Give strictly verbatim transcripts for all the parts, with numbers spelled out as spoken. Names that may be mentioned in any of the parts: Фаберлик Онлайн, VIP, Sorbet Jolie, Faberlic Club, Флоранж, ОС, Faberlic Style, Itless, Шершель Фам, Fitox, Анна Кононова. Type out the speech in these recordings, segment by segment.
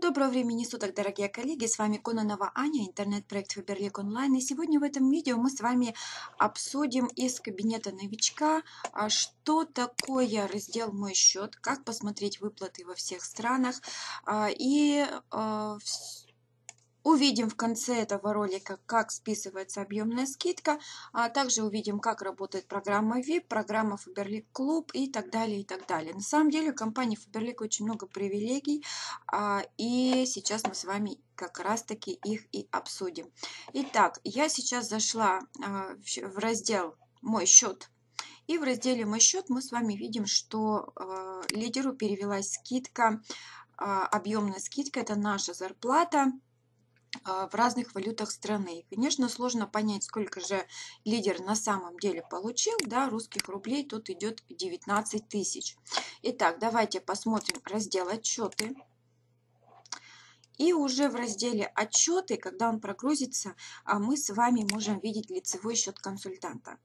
Доброго времени суток, дорогие коллеги! С вами Кононова Аня, интернет-проект Фаберлик Онлайн. И сегодня в этом видео мы с вами обсудим из кабинета новичка, что такое раздел «Мой счет», как посмотреть выплаты во всех странах. И увидим в конце этого ролика, как списывается объемная скидка, а также увидим, как работает программа ви ай пи, программа Faberlic Club и так далее, и так далее. На самом деле у компании Faberlic очень много привилегий, и сейчас мы с вами как раз-таки их и обсудим. Итак, я сейчас зашла в раздел «Мой счет». И в разделе «Мой счет» мы с вами видим, что лидеру перевелась скидка, объемная скидка, это наша зарплата в разных валютах страны. Конечно, сложно понять, сколько же лидер на самом деле получил. Да, русских рублей тут идет девятнадцать тысяч. Итак, давайте посмотрим раздел «Отчеты». И уже в разделе «Отчеты», когда он прогрузится, мы с вами можем видеть лицевой счет консультанта.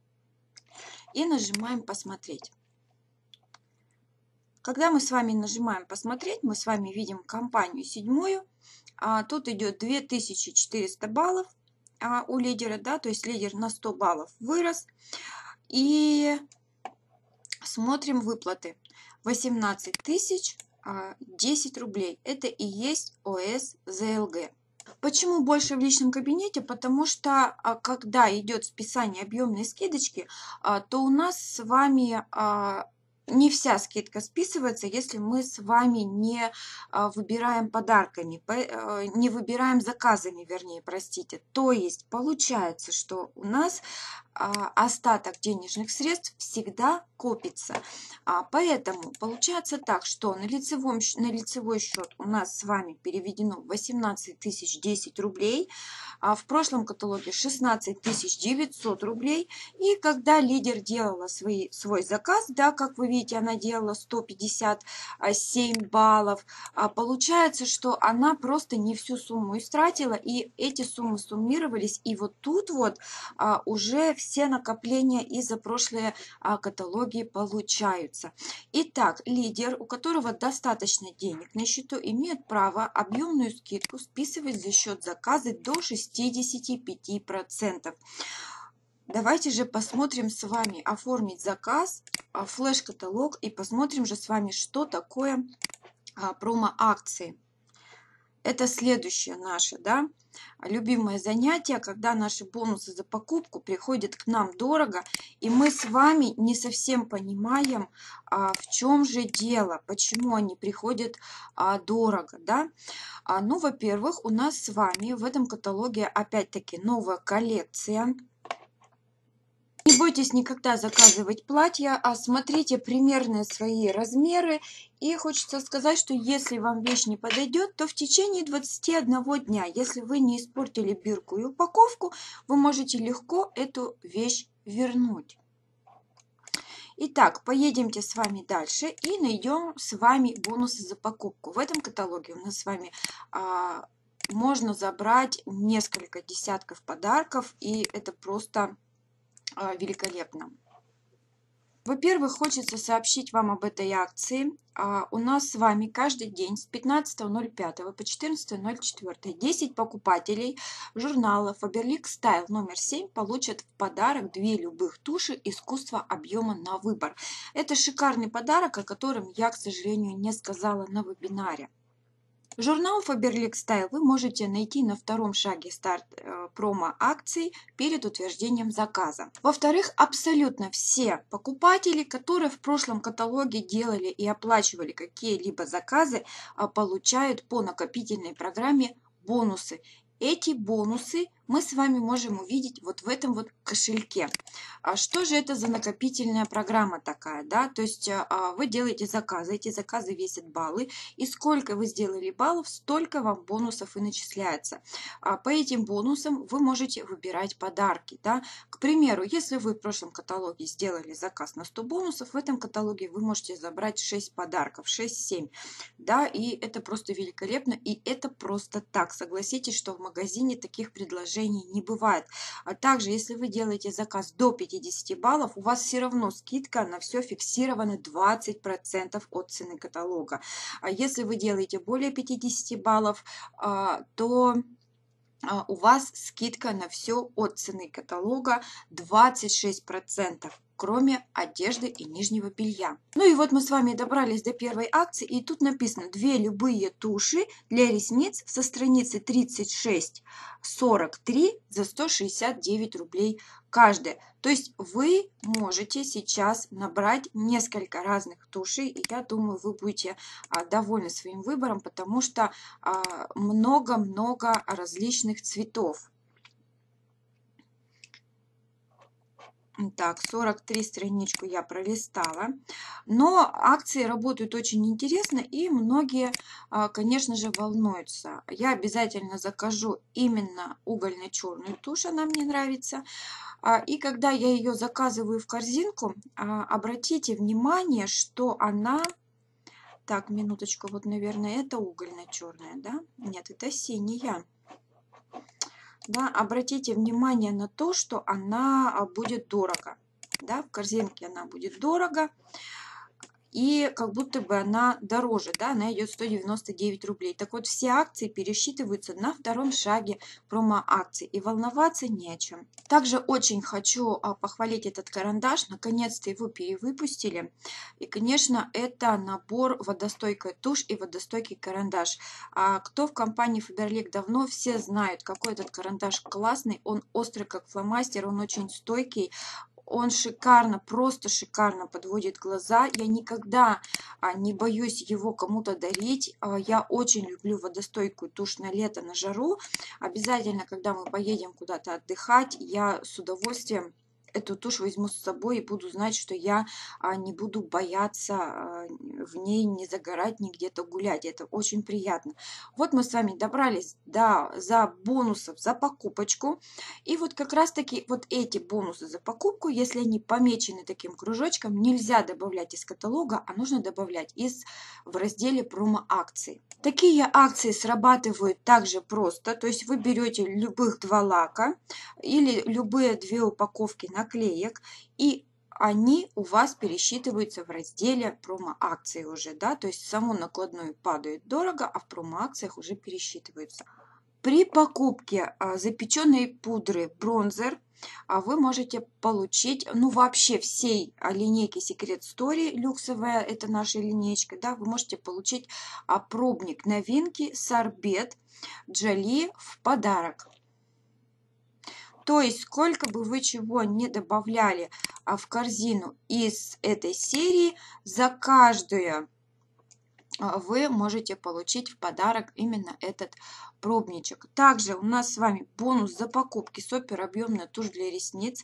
И нажимаем «Посмотреть». Когда мы с вами нажимаем «Посмотреть», мы с вами видим компанию седьмую. А, тут идет две тысячи четыреста баллов а, у лидера, да, то есть лидер на сто баллов вырос. И смотрим выплаты. восемнадцать тысяч а, десять рублей. Это и есть ОС ЗЛГ. Почему больше в личном кабинете? Потому что когда идет списание объемной скидочки, а, то у нас с вами... А, не вся скидка списывается, если мы с вами не выбираем подарками, не выбираем заказами, вернее, простите. То есть получается, что у нас остаток денежных средств всегда копится. Поэтому получается так, что на, лицевом, на лицевой счет у нас с вами переведено восемнадцать тысяч десять рублей, а в прошлом каталоге шестнадцать тысяч девятьсот рублей. И когда лидер делала свои, свой заказ, да, как вы видите, она делала сто пятьдесят семь баллов, получается, что она просто не всю сумму истратила, и эти суммы суммировались, и вот тут вот уже все накопления и за прошлые каталоги получаются. Итак, лидер, у которого достаточно денег на счету, имеет право объемную скидку списывать за счет заказа до шестидесяти пяти процентов. Давайте же посмотрим с вами оформить заказ, флеш-каталог, и посмотрим же с вами, что такое промо-акции. Это следующее наше, да, любимое занятие, когда наши бонусы за покупку приходят к нам дорого, и мы с вами не совсем понимаем, в чем же дело, почему они приходят дорого, да. Ну, во-первых, у нас с вами в этом каталоге опять-таки новая коллекция. Не бойтесь никогда заказывать платья, а смотрите примерные свои размеры. И хочется сказать, что если вам вещь не подойдет, то в течение двадцати одного дня, если вы не испортили бирку и упаковку, вы можете легко эту вещь вернуть. Итак, поедемте с вами дальше и найдем с вами бонусы за покупку. В этом каталоге у нас с вами... А, можно забрать несколько десятков подарков, и это просто... великолепно. Во-первых, хочется сообщить вам об этой акции. У нас с вами каждый день с пятнадцатого ноль пятого по четырнадцатое ноль четвёртое десять покупателей журнала Faberlic Style номер семь получат в подарок две любых туши искусства объема на выбор. Это шикарный подарок, о котором я, к сожалению, не сказала на вебинаре. Журнал Faberlic Style вы можете найти на втором шаге старт промо-акций перед утверждением заказа. Во-вторых, абсолютно все покупатели, которые в прошлом каталоге делали и оплачивали какие-либо заказы, получают по накопительной программе бонусы. Эти бонусы мы с вами можем увидеть вот в этом вот кошельке. А что же это за накопительная программа такая, да? То есть а, вы делаете заказы, эти заказы весят баллы, и сколько вы сделали баллов, столько вам бонусов и начисляется. А по этим бонусам вы можете выбирать подарки, да? К примеру, если вы в прошлом каталоге сделали заказ на сто бонусов, в этом каталоге вы можете забрать шесть подарков, шесть-семь, да? И это просто великолепно, и это просто так. Согласитесь, что в магазине таких предложений снижений не бывает. А также, если вы делаете заказ до пятидесяти баллов, у вас все равно скидка на все фиксирована двадцать процентов от цены каталога. А если вы делаете более пятидесяти баллов, то у вас скидка на все от цены каталога двадцать шесть процентов, кроме одежды и нижнего белья. Ну и вот мы с вами добрались до первой акции, и тут написано: две любые туши для ресниц со страницы тридцать шесть сорок три за сто шестьдесят девять рублей каждая. То есть вы можете сейчас набрать несколько разных тушей, и я думаю, вы будете довольны своим выбором, потому что много-много различных цветов. Так, сорок три страничку я пролистала, но акции работают очень интересно, и многие, конечно же, волнуются. Я обязательно закажу именно угольно-черную тушь, она мне нравится. И когда я ее заказываю в корзинку, обратите внимание, что она... Так, минуточку, вот, наверное, это угольно-черная, да? Нет, это синяя. Да, обратите внимание на то, что она будет дорого. Да, в корзинке она будет дорого. И как будто бы она дороже, да, она идет сто девяносто девять рублей. Так вот, все акции пересчитываются на втором шаге промо-акции, и волноваться не о чем. Также очень хочу похвалить этот карандаш, наконец-то его перевыпустили. И, конечно, это набор водостойкая тушь и водостойкий карандаш. А кто в компании Фаберлик давно, все знают, какой этот карандаш классный, он острый как фломастер, он очень стойкий. Он шикарно, просто шикарно подводит глаза. Я никогда не боюсь его кому-то дарить. Я очень люблю водостойкую тушь на лето, на жару. Обязательно, когда мы поедем куда-то отдыхать, я с удовольствием эту тушь возьму с собой и буду знать, что я не буду бояться в ней ни загорать, ни где-то гулять. Это очень приятно. Вот мы с вами добрались до, за бонусов за покупочку. И вот как раз таки вот эти бонусы за покупку, если они помечены таким кружочком, нельзя добавлять из каталога, а нужно добавлять из, в разделе промо-акции. Такие акции срабатывают также просто. То есть вы берете любых два лака или любые две упаковки на наклеек, и они у вас пересчитываются в разделе промо-акции уже, да, то есть саму накладную падает дорого, а в промо-акциях уже пересчитываются. При покупке запеченной пудры бронзер вы можете получить, ну, вообще всей линейки Secret Story, люксовая, это наша линейка, да, вы можете получить пробник новинки Sorbet Jolie в подарок. То есть, сколько бы вы чего не добавляли в корзину из этой серии, за каждую вы можете получить в подарок именно этот пробничек. Также у нас с вами бонус за покупки супер объемная тушь для ресниц.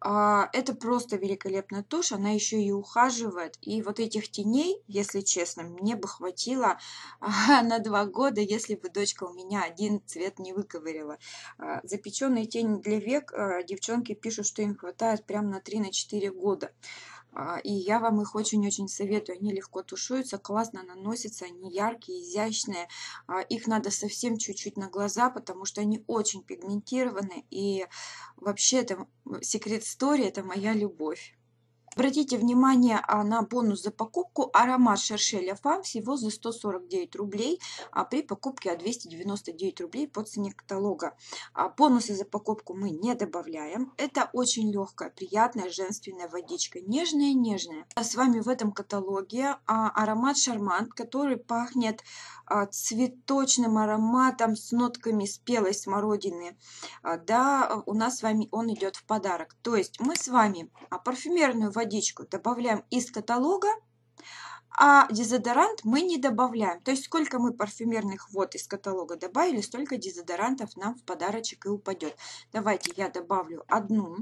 Это просто великолепная тушь, она еще и ухаживает. И вот этих теней, если честно, мне бы хватило на два года, если бы дочка у меня один цвет не выковырила. Запеченные тени для век, девчонки пишут, что им хватает прям на три-четыре года. И я вам их очень-очень советую. Они легко тушуются, классно наносятся, они яркие, изящные. Их надо совсем чуть-чуть на глаза, потому что они очень пигментированы. И вообще, это Secret Story, это моя любовь. Обратите внимание на бонус за покупку аромат Шершеля Фам всего за сто сорок девять рублей, а при покупке двести девяносто девять рублей по цене каталога. А бонусы за покупку мы не добавляем. Это очень легкая, приятная, женственная водичка. Нежная-нежная. А с вами в этом каталоге аромат Шармант, который пахнет цветочным ароматом с нотками спелой смородины. Да, у нас с вами он идет в подарок. То есть мы с вами парфюмерную водичку водичку добавляем из каталога, а дезодорант мы не добавляем. То есть сколько мы парфюмерных вод из каталога добавили, столько дезодорантов нам в подарочек и упадет. Давайте я добавлю одну,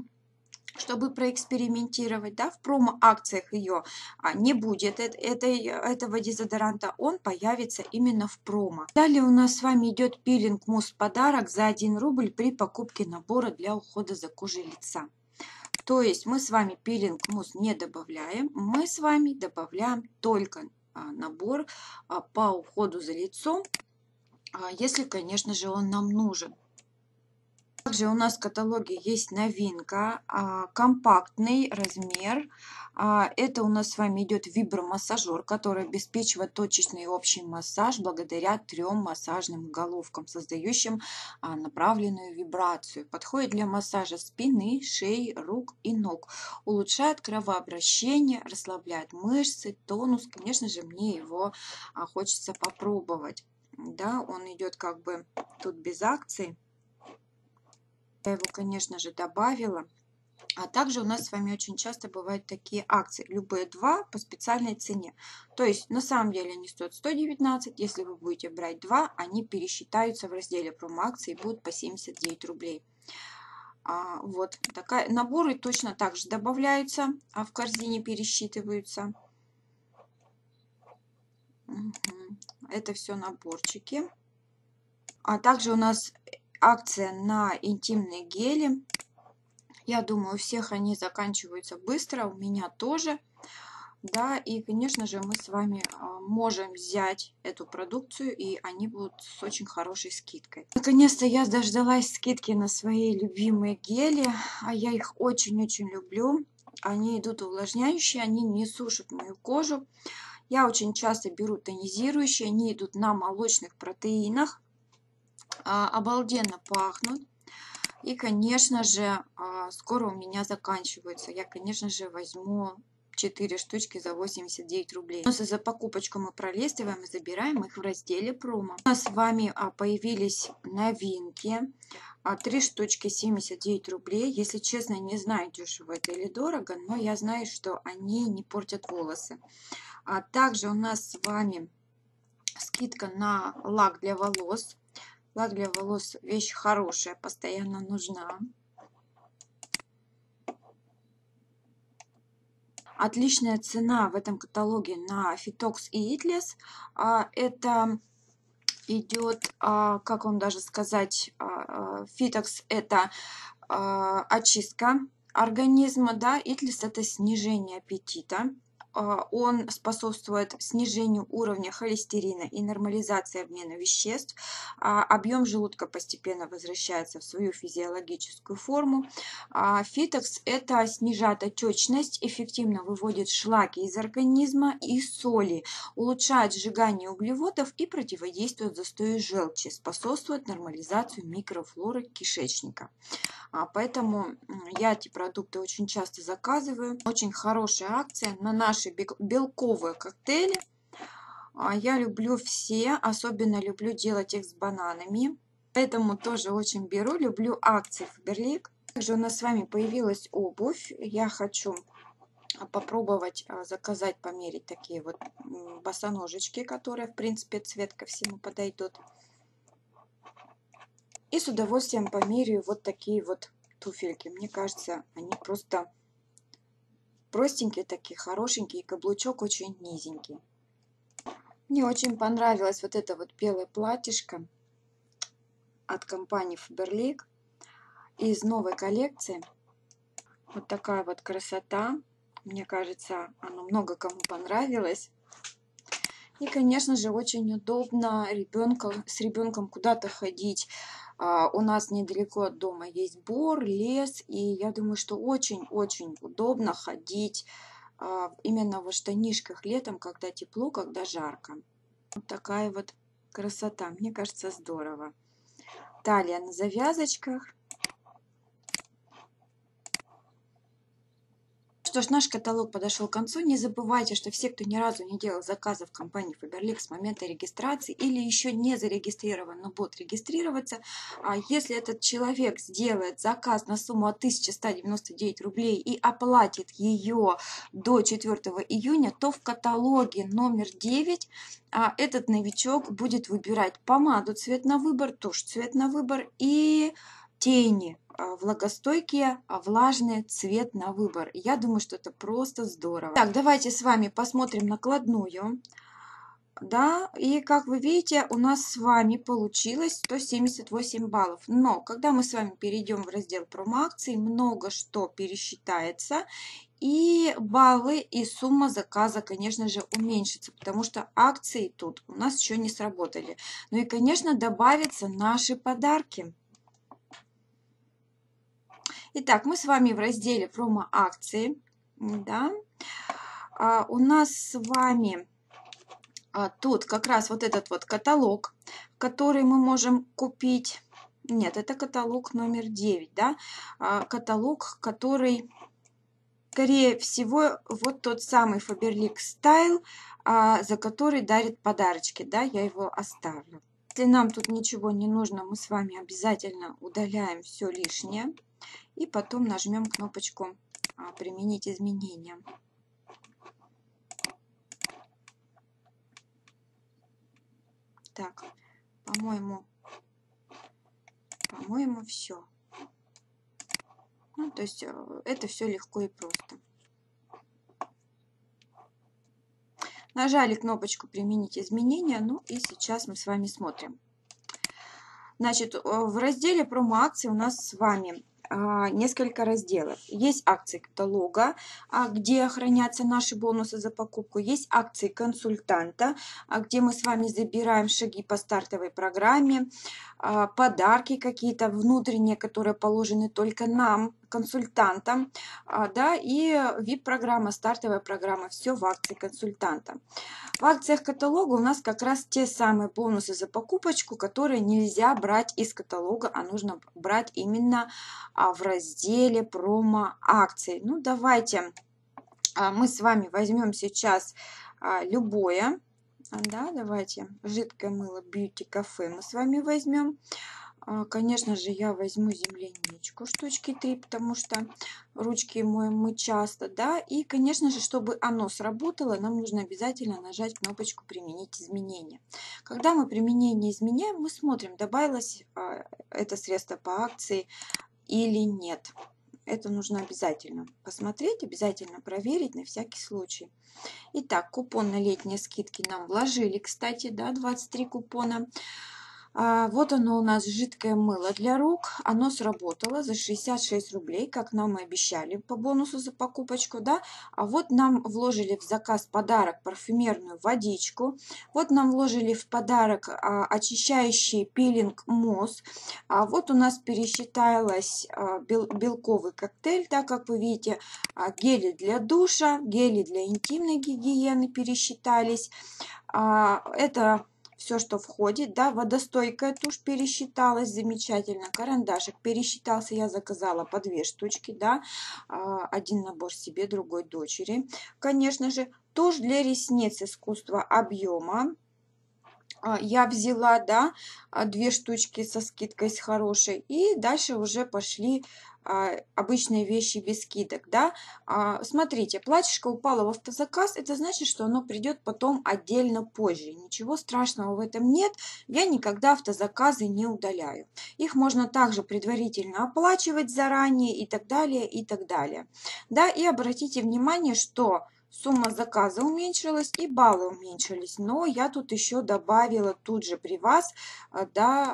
чтобы проэкспериментировать. Да, в промо-акциях ее не будет, этой, этого дезодоранта, он появится именно в промо. Далее у нас с вами идет пилинг мусс подарок за один рубль при покупке набора для ухода за кожей лица. То есть мы с вами пилинг мусс не добавляем, мы с вами добавляем только набор по уходу за лицом, если, конечно же, он нам нужен. Также у нас в каталоге есть новинка, компактный размер. Это у нас с вами идет вибромассажер, который обеспечивает точечный и общий массаж благодаря трем массажным головкам, создающим направленную вибрацию. Подходит для массажа спины, шеи, рук и ног. Улучшает кровообращение, расслабляет мышцы, тонус. Конечно же, мне его хочется попробовать. Да, он идет как бы тут без акций. Я его, конечно же, добавила. А также у нас с вами очень часто бывают такие акции. Любые два по специальной цене. То есть, на самом деле, они стоят сто девятнадцать. Если вы будете брать два, они пересчитаются в разделе промо-акции и будут по семьдесят девять рублей. А, вот. Такая, наборы точно так же добавляются, а в корзине пересчитываются. Угу. Это все наборчики. А также у нас акция на интимные гели. Я думаю, у всех они заканчиваются быстро, у меня тоже. Да, и, конечно же, мы с вами можем взять эту продукцию, и они будут с очень хорошей скидкой. Наконец-то я дождалась скидки на свои любимые гели, а я их очень-очень люблю. Они идут увлажняющие, они не сушат мою кожу. Я очень часто беру тонизирующие, они идут на молочных протеинах, обалденно пахнут. И, конечно же, скоро у меня заканчиваются. Я, конечно же, возьму четыре штучки за восемьдесят девять рублей. Бонусы за покупочку мы пролистываем и забираем их в разделе промо. У нас с вами появились новинки. три штучки семьдесят девять рублей. Если честно, не знаю, дешево это или дорого, но я знаю, что они не портят волосы. А также у нас с вами скидка на лак для волос. Лак для волос вещь хорошая, постоянно нужна. Отличная цена в этом каталоге на Fitox и Itless. Это идет, как вам даже сказать, Fitox это очистка организма, да, Itless это снижение аппетита. Он способствует снижению уровня холестерина и нормализации обмена веществ. Объем желудка постепенно возвращается в свою физиологическую форму. Фитокс это снижает отечность, эффективно выводит шлаки из организма и соли, улучшает сжигание углеводов и противодействует застою желчи, способствует нормализации микрофлоры кишечника. Поэтому я эти продукты очень часто заказываю. Очень хорошая акция на наши белковые коктейли. Я люблю все, особенно люблю делать их с бананами, поэтому тоже очень беру, люблю акции Фаберлик. Также у нас с вами появилась обувь. Я хочу попробовать заказать, померить такие вот босоножечки, которые в принципе цвет ко всему подойдут, и с удовольствием померяю вот такие вот туфельки. Мне кажется, они просто простенькие такие, хорошенькие, и каблучок очень низенький. Мне очень понравилось вот это вот белое платьишко от компании Faberlic из новой коллекции. Вот такая вот красота. Мне кажется, оно много кому понравилось. И, конечно же, очень удобно ребенка, с ребенком куда-то ходить. У нас недалеко от дома есть бор, лес, и я думаю, что очень-очень удобно ходить именно в штанишках летом, когда тепло, когда жарко. Вот такая вот красота, мне кажется, здорово. Талия на завязочках. Что ж, наш каталог подошел к концу. Не забывайте, что все, кто ни разу не делал заказов в компании Faberlic с момента регистрации или еще не зарегистрирован, но будет регистрироваться, если этот человек сделает заказ на сумму от тысячи ста девяноста девяти рублей и оплатит ее до четвёртого июня, то в каталоге номер девять этот новичок будет выбирать помаду цвет на выбор, тушь цвет на выбор и тени влагостойкие, влажные, цвет на выбор. Я думаю, что это просто здорово. Так, давайте с вами посмотрим накладную. Да, и как вы видите, у нас с вами получилось сто семьдесят восемь баллов. Но когда мы с вами перейдем в раздел промо-акции, много что пересчитается. И баллы, и сумма заказа, конечно же, уменьшится, потому что акции тут у нас еще не сработали. Ну и, конечно, добавятся наши подарки. Итак, мы с вами в разделе промо-акции. Да. А у нас с вами а, тут как раз вот этот вот каталог, который мы можем купить. Нет, это каталог номер девять, да? А, каталог, который, скорее всего, вот тот самый Faberlic Style, а, за который дарит подарочки, да? Я его оставлю. Если нам тут ничего не нужно, мы с вами обязательно удаляем все лишнее и потом нажмем кнопочку «Применить изменения». Так, по-моему, по-моему, все. Ну, то есть это все легко и просто. Нажали кнопочку «Применить изменения», ну и сейчас мы с вами смотрим. Значит, в разделе «Промо-акции» у нас с вами несколько разделов. Есть акции каталога, где хранятся наши бонусы за покупку. Есть акции консультанта, где мы с вами забираем шаги по стартовой программе, подарки какие-то внутренние, которые положены только нам, консультантам, да, и ви ай пи-программа, стартовая программа, все в акции консультанта. В акциях каталога у нас как раз те самые бонусы за покупочку, которые нельзя брать из каталога, а нужно брать именно в разделе промо-акций. Ну, давайте мы с вами возьмем сейчас любое, да, давайте жидкое мыло Beauty Cafe мы с вами возьмем. Конечно же, я возьму земляничку штучки три, потому что ручки моем мы часто, да. И, конечно же, чтобы оно сработало, нам нужно обязательно нажать кнопочку «Применить изменения». Когда мы применение изменяем, мы смотрим, добавилось это средство по акции или нет. Это нужно обязательно посмотреть, обязательно проверить на всякий случай. Итак, купон на летние скидки нам вложили, кстати, да, двадцать три купона. Вот оно у нас, жидкое мыло для рук. Оно сработало за шестьдесят шесть рублей, как нам и обещали по бонусу за покупочку, да. А вот нам вложили в заказ подарок парфюмерную водичку. Вот нам вложили в подарок а, очищающий пилинг мусс. А вот у нас пересчиталось а, бел, белковый коктейль, да, как вы видите. А, гели для душа, гели для интимной гигиены пересчитались. А, это... Все, что входит, да, водостойкая тушь пересчиталась, замечательно, карандашик пересчитался, я заказала по две штучки, да, один набор себе, другой дочери. Конечно же, тушь для ресниц искусства объема я взяла, да, две штучки со скидкой с хорошей, и дальше уже пошли обычные вещи без скидок, да. Смотрите, платьишко упало в автозаказ, это значит, что оно придет потом отдельно позже. Ничего страшного в этом нет, я никогда автозаказы не удаляю. Их можно также предварительно оплачивать заранее и так далее, и так далее. Да, и обратите внимание, что сумма заказа уменьшилась и баллы уменьшились, но я тут еще добавила тут же при вас, да,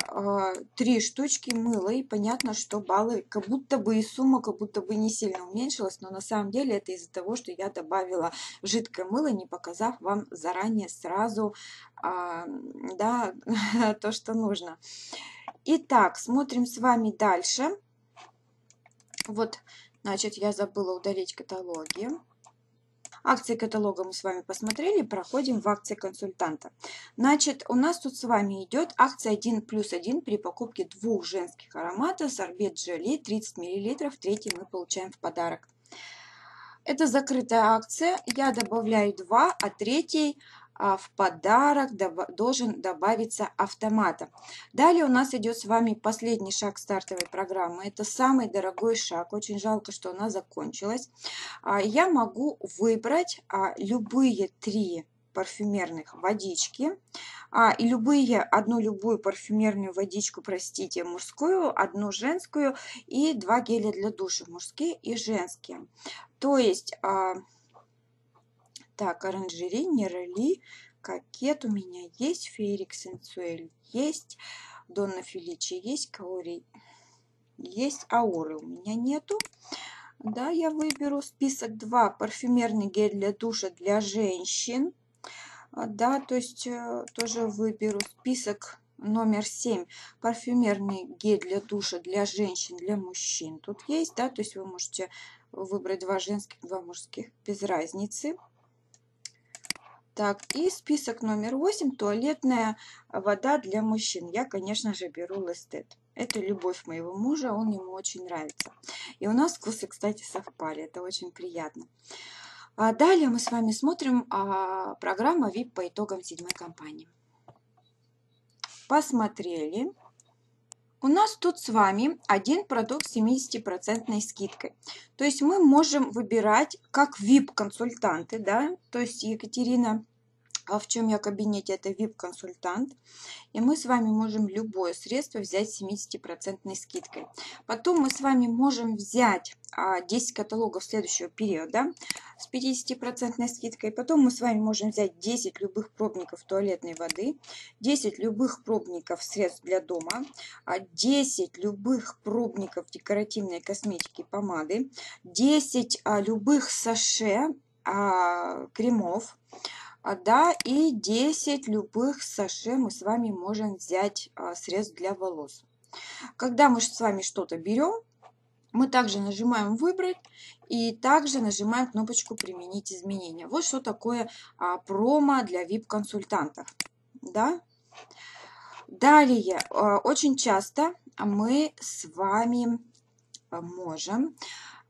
три штучки мыла, и понятно, что баллы как будто бы и сумма как будто бы не сильно уменьшилась, но на самом деле это из-за того, что я добавила жидкое мыло, не показав вам заранее сразу, да, то, что нужно. Итак, смотрим с вами дальше. Вот, значит, я забыла удалить каталоги. Акции каталога мы с вами посмотрели, проходим в акции консультанта. Значит, у нас тут с вами идет акция один плюс один при покупке двух женских ароматов Sorbet Jolie тридцать мл, третий мы получаем в подарок. Это закрытая акция, я добавляю два, а третий в подарок должен добавиться автоматом. Далее у нас идет с вами последний шаг стартовой программы. Это самый дорогой шаг. Очень жалко, что она закончилась. Я могу выбрать любые три парфюмерных водички. А, и любые, одну любую парфюмерную водичку, простите, мужскую, одну женскую и два геля для душа, мужские и женские. То есть... Так, оранжерей, нерли, кокет у меня есть, феерик сенсуэль есть, Донна Феличи есть, каори есть, ауры у меня нету. Да, я выберу список два, парфюмерный гель для душа для женщин. Да, то есть тоже выберу список номер семь. Парфюмерный гель для душа для женщин, для мужчин. Тут есть, да, то есть вы можете выбрать два женских, два мужских, без разницы. Так, и список номер восемь. Туалетная вода для мужчин. Я, конечно же, беру Лестет. Это любовь моего мужа, он ему очень нравится. И у нас вкусы, кстати, совпали. Это очень приятно. А далее мы с вами смотрим а, программу ви ай пи по итогам седьмой кампании. Посмотрели. У нас тут с вами один продукт с семидесятипроцентной скидкой. То есть мы можем выбирать как ви ай пи-консультанты, да, то есть Екатерина, в чем я в кабинете, это ви ай пи-консультант. И мы с вами можем любое средство взять с семидесятипроцентной скидкой. Потом мы с вами можем взять десять каталогов следующего периода с пятидесятипроцентной скидкой. Потом мы с вами можем взять десять любых пробников туалетной воды, десять любых пробников средств для дома, десять любых пробников декоративной косметики, помады, десять любых саше кремов, да, и десять любых саше мы с вами можем взять средств для волос. Когда мы с вами что-то берем, мы также нажимаем «Выбрать» и также нажимаем кнопочку «Применить изменения». Вот что такое а, промо для ви ай пи-консультантов. Да? Далее, а, очень часто мы с вами можем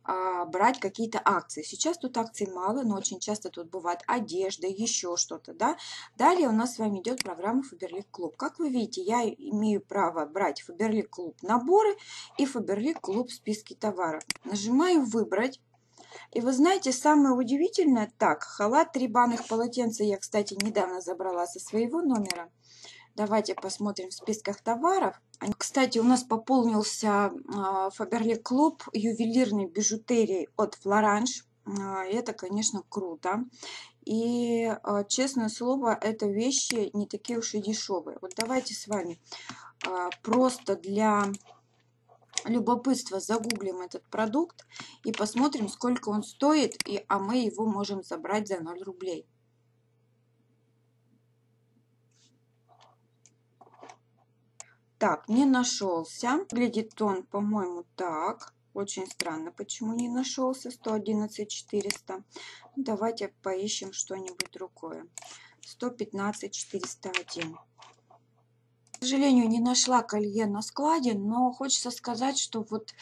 а, брать какие-то акции. Сейчас тут акций мало, но очень часто тут бывает одежда, еще что-то. Да? Далее у нас с вами идет программа Faberlic Club. Как вы видите, я имею право брать Faberlic Club наборы и Faberlic Club списки товаров. Нажимаю «Выбрать». И вы знаете, самое удивительное, так, халат, три банных полотенца я, кстати, недавно забрала со своего номера. Давайте посмотрим в списках товаров. Кстати, у нас пополнился Faberlic Club ювелирной бижутерии от Флоранж. Это, конечно, круто. И, честное слово, это вещи не такие уж и дешевые. Вот давайте с вами просто для любопытства загуглим этот продукт и посмотрим, сколько он стоит, и, а мы его можем забрать за ноль рублей. Так, не нашелся. Выглядит он, по-моему, так. Очень странно, почему не нашелся. сто одиннадцать четыреста. Давайте поищем что-нибудь другое. сто пятнадцать четыреста один. К сожалению, не нашла колье на складе, но хочется сказать, что вот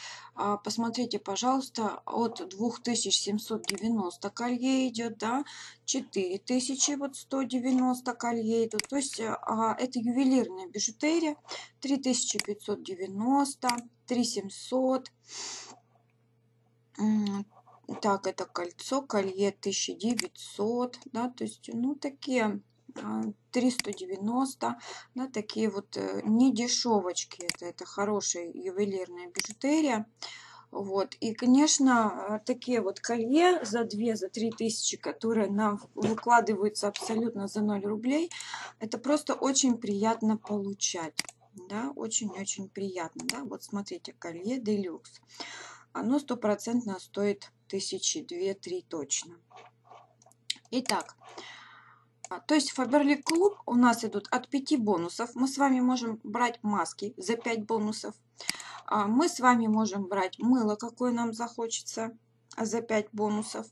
посмотрите, пожалуйста, от двух тысяч семисот девяноста колье идет, да, четыре тысячи сто девяносто колье идут, то есть это ювелирная бижутерия, три тысячи пятьсот девяносто, три тысячи семьсот, так, это кольцо, колье тысяча девятьсот, да, то есть, ну, такие... триста девяносто, на да, такие вот не дешевочки, это, это хорошая ювелирная бижутерия, вот, и, конечно, такие вот колье за две, за три тысячи, которые нам выкладываются абсолютно за ноль рублей, это просто очень приятно получать, да, очень-очень приятно, да, вот смотрите, колье Делюкс, оно стопроцентно стоит тысячи, две-три точно. Итак, то есть Faberlic Club у нас идут от пяти бонусов. Мы с вами можем брать маски за пять бонусов. Мы с вами можем брать мыло, какое нам захочется, за пять бонусов.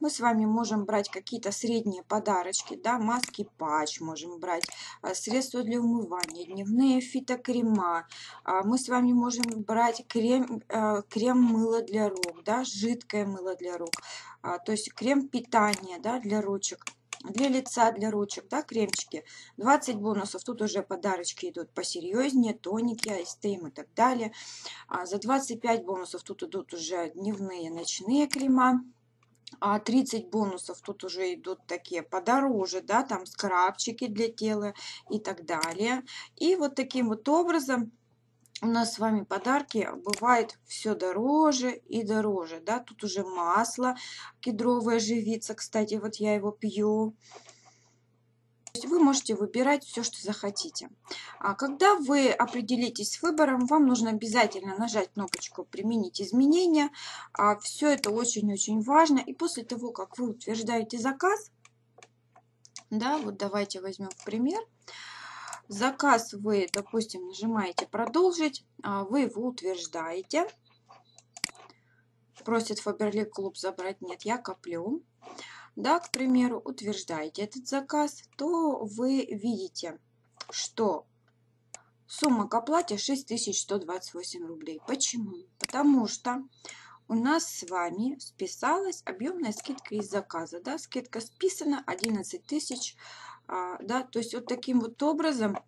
Мы с вами можем брать какие-то средние подарочки, да, маски, патч можем брать, средства для умывания, дневные фитокрема. Мы с вами можем брать крем, крем-мыло для рук, да, жидкое мыло для рук, то есть крем питания, да, для ручек. Для лица, для ручек, да, кремчики. двадцать бонусов. Тут уже подарочки идут посерьезнее. Тоники, айстейм и так далее. А за двадцать пять бонусов тут идут уже дневные, ночные крема. А тридцать бонусов тут уже идут такие подороже, да, там скрабчики для тела и так далее. И вот таким вот образом у нас с вами подарки бывает все дороже и дороже, да, тут уже масло, кедровая живица, кстати, вот я его пью. Вы можете выбирать все, что захотите. А когда вы определитесь с выбором, вам нужно обязательно нажать кнопочку «Применить изменения». А все это очень-очень важно. И после того, как вы утверждаете заказ, да, вот давайте возьмем пример. Заказ вы, допустим, нажимаете «Продолжить», вы его утверждаете. Просит Faberlic Club забрать. Нет, я коплю. Да, к примеру, утверждаете этот заказ, то вы видите, что сумма к оплате шесть тысяч сто двадцать восемь рублей. Почему? Потому что у нас с вами списалась объемная скидка из заказа. Да? Скидка списана одиннадцать тысяч. Да? То есть вот таким вот образом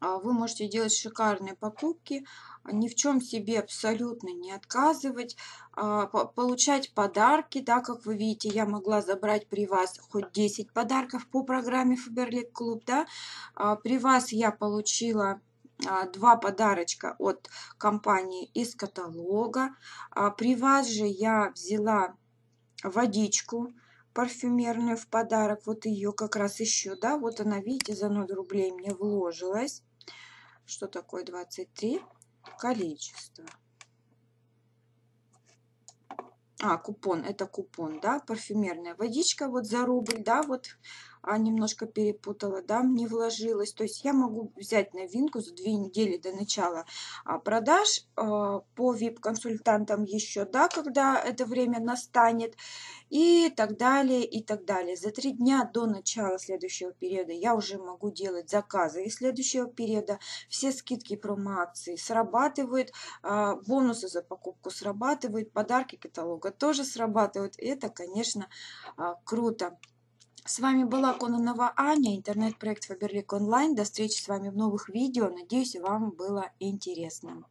вы можете делать шикарные покупки, ни в чем себе абсолютно не отказывать, получать подарки. Да, как вы видите, я могла забрать при вас хоть десять подарков по программе Faberlic Club. Да. При вас я получила два подарочка от компании из каталога. При вас же я взяла водичку парфюмерную в подарок. Вот ее как раз еще, да, вот она, видите, за ноль рублей мне вложилась. Что такое двадцать три? Количество. А, купон, это купон, да, парфюмерная водичка, вот за рубль, да, вот, а немножко перепутала, да, мне вложилось. То есть я могу взять новинку за две недели до начала продаж по ви ай пи-консультантам еще, да, когда это время настанет, и так далее, и так далее. За три дня до начала следующего периода я уже могу делать заказы из следующего периода. Все скидки, промо-акции срабатывают, бонусы за покупку срабатывают, подарки каталога тоже срабатывают. Это, конечно, круто. С вами была Кононова Аня, интернет-проект Фаберлик Онлайн. До встречи с вами в новых видео. Надеюсь, вам было интересно.